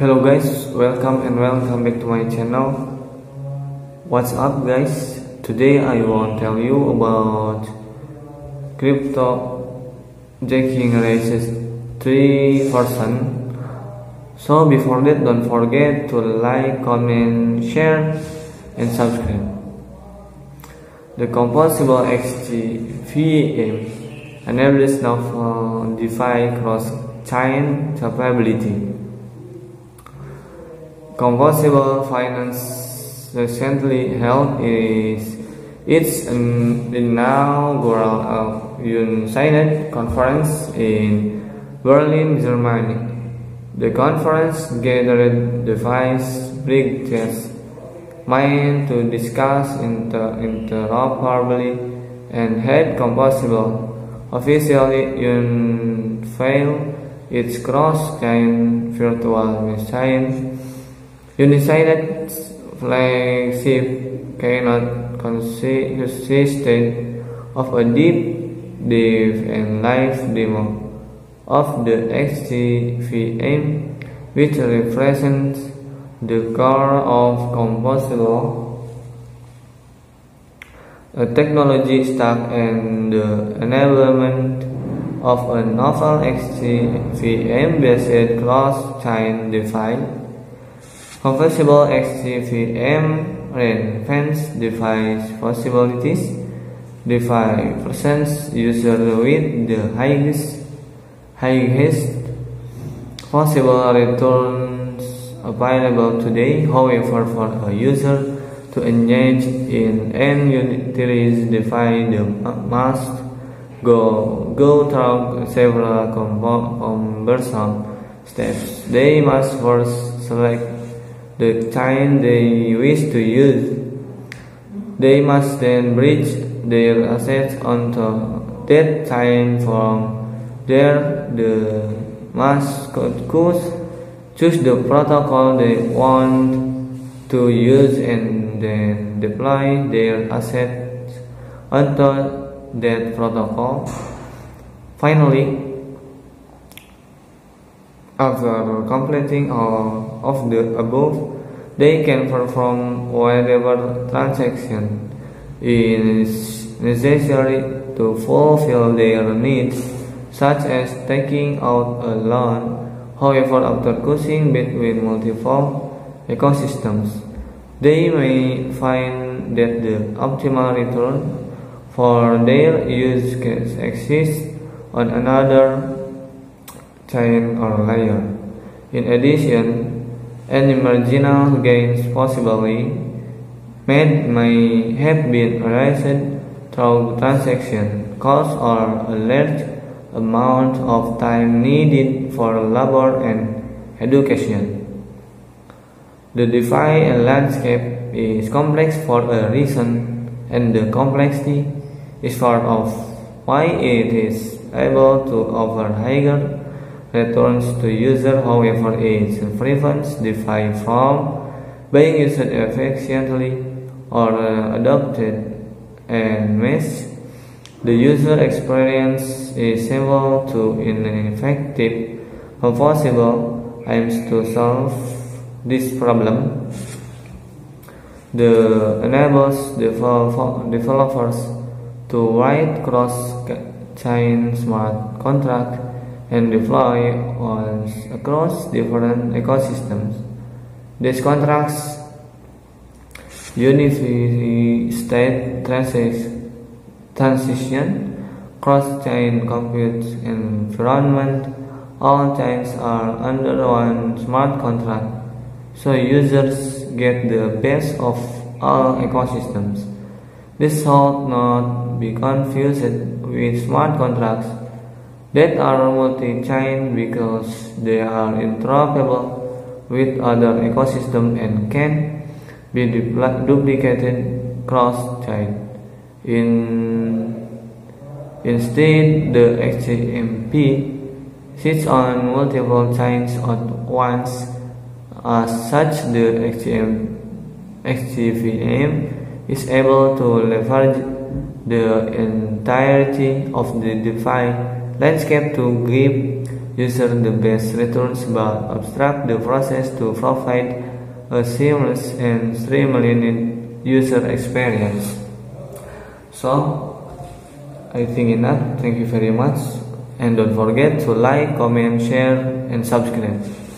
Hello guys, welcome back to my channel. What's up guys? Today I want to tell you about crypto jacking raises 3%. So before that, don't forget to like, comment, share and subscribe. The Composable XCVM enables novel DeFi cross-chain capability. Composable Finance recently held its inaugural United Conference in Berlin, Germany. The conference gathered DeFi's breakthroughs minds to discuss interoperability and had Composable officially unveil its cross-chain virtual machine. United flagship cannot consist of a deep and live demo of the XCVM, which represents the core of Composable, a technology stack and the enablement of a novel XCVM-based cross-chain DeFi. Composable XCVM reinvents DeFi's possibilities. DeFi presents users with the highest possible returns available today. However, for a user to engage in an unitary DeFi, they must go through several cumbersome steps. They must first select the chain they wish to use. They must then bridge their assets onto that chain. From there, they must choose the protocol they want to use and then deploy their assets onto that protocol. Finally, after completing all of the above, they can perform whatever transaction is necessary to fulfill their needs, such as taking out a loan. However, after cruising between multiple ecosystems, they may find that the optimal return for their use case exists on another chain or layer. In addition, any marginal gains possibly made may have been realized through transaction costs or a large amount of time needed for labor and education. The DeFi landscape is complex for a reason, and the complexity is part of why it is able to offer higher returns to user. However, it prevents DeFi from being used efficiently or adopted and mass. The user experience is similar to ineffective. Composable aims to solve this problem. The enables developers to write cross-chain smart contracts and deploy across different ecosystems. These contracts unify state transition, cross-chain compute environment. All chains are under one smart contract, so users get the best of all ecosystems. This should not be confused with smart contracts that are multi-chain, because they are interoperable with other ecosystems and can be duplicated cross-chain. Instead, the XCMP sits on multiple chains at once. As such, the XCVM is able to leverage the entirety of the DeFi landscape to give user the best returns but obstruct the process to provide a seamless and streamlined user experience. So, I think enough. Thank you very much, and don't forget to like, comment, share, and subscribe.